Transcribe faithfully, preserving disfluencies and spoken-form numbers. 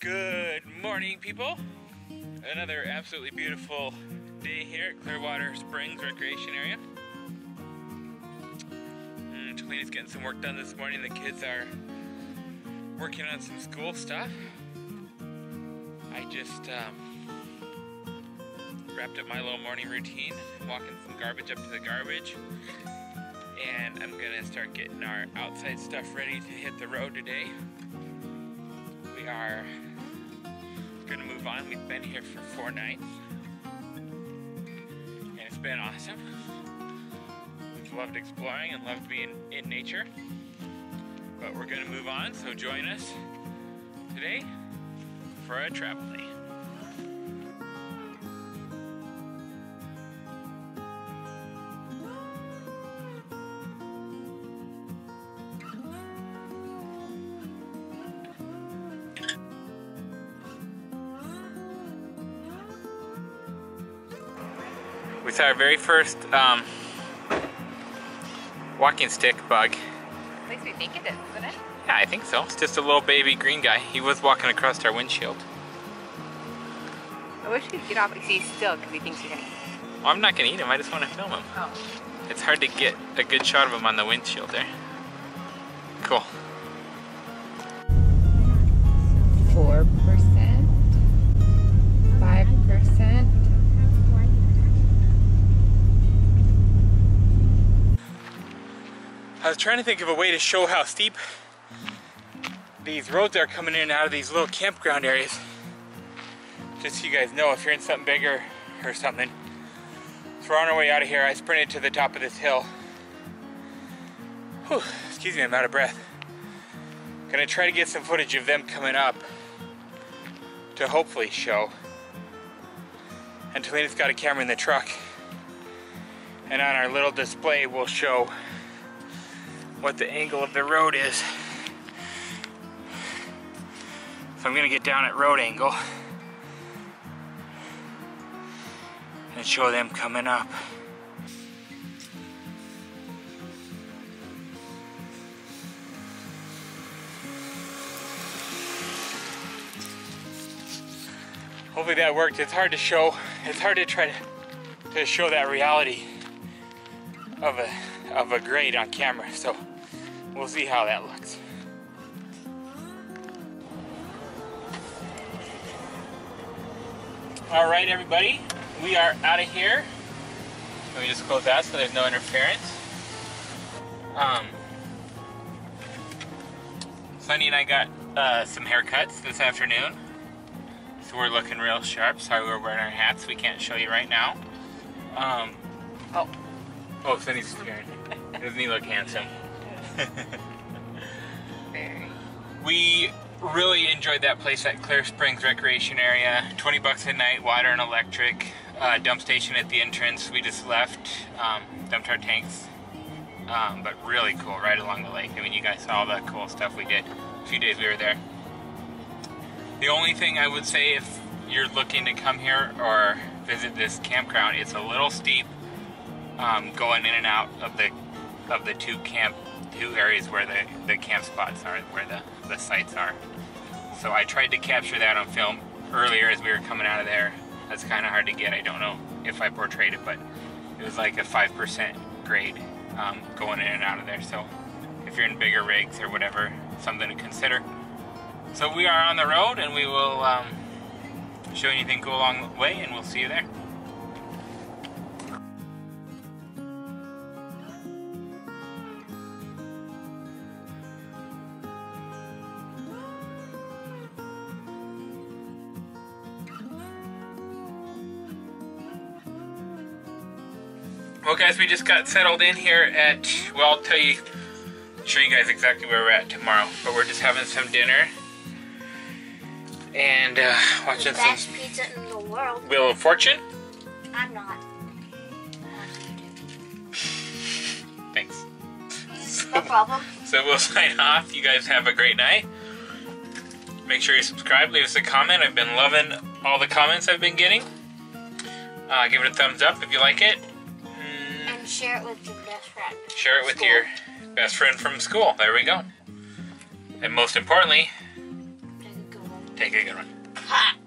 Good morning, people. Another absolutely beautiful day here at Clearwater Springs Recreation Area. And Chelina's getting some work done this morning. The kids are working on some school stuff. I just um, wrapped up my little morning routine. I'm walking some garbage up to the garbage. And I'm gonna start getting our outside stuff ready to hit the road today. We are gonna move on. We've been here for four nights and it's been awesome. We've loved exploring and loved being in nature, but we're gonna move on, so join us today for a travel day. We saw our very first um, walking stick bug. At least we think it is, isn't it? Yeah, I think so. It's just a little baby green guy. He was walking across our windshield. I wish he'd get off because he's still, because he thinks you're going to eat him. Well, I'm not going to eat him. I just want to film him. Oh. It's hard to get a good shot of him on the windshield there. Cool. four percent. I was trying to think of a way to show how steep these roads are coming in and out of these little campground areas. Just so you guys know, if you're in something bigger or something. So we're on our way out of here. I sprinted to the top of this hill. Whew, excuse me, I'm out of breath. Gonna try to get some footage of them coming up to hopefully show. And Talena's got a camera in the truck. And on our little display, we'll show what the angle of the road is. So I'm gonna get down at road angle and show them coming up. Hopefully that worked. It's hard to show, it's hard to try to, to show that reality of a, of a grade on camera, so we'll see how that looks. All right, everybody, we are out of here. Let me just close that so there's no interference. Um, Sunny and I got uh, some haircuts this afternoon, so we're looking real sharp. Sorry, we're wearing our hats. We can't show you right now. Um, oh. Oh, Sunny's scared. Doesn't he look handsome? We really enjoyed that place at Clear Springs Recreation Area. twenty bucks a night, water and electric. Uh, dump station at the entrance. We just left, um, dumped our tanks. Um, but really cool, right along the lake. I mean, you guys saw all the cool stuff we did. A few days we were there. The only thing I would say if you're looking to come here or visit this campground, it's a little steep. Um, going in and out of the of the two camp two areas where the, the camp spots are, where the, the sites are. So I tried to capture that on film earlier as we were coming out of there. That's kind of hard to get. I don't know if I portrayed it, but it was like a five percent grade um, going in and out of there. So if you're in bigger rigs or whatever, something to consider. So we are on the road and we will um, show anything go along the way, and we'll see you there. Well, guys, we just got settled in here at, well, I'll tell you, show you guys exactly where we're at tomorrow. But we're just having some dinner and uh, watching the best some pizza in the world. Wheel of Fortune? I'm not. Thanks. No problem. So we'll sign off. You guys have a great night. Make sure you subscribe. Leave us a comment. I've been loving all the comments I've been getting. Uh, give it a thumbs up if you like it. Share it with your best friend. Share it with your best friend from school. There we go. And most importantly, Take a good one. Ha!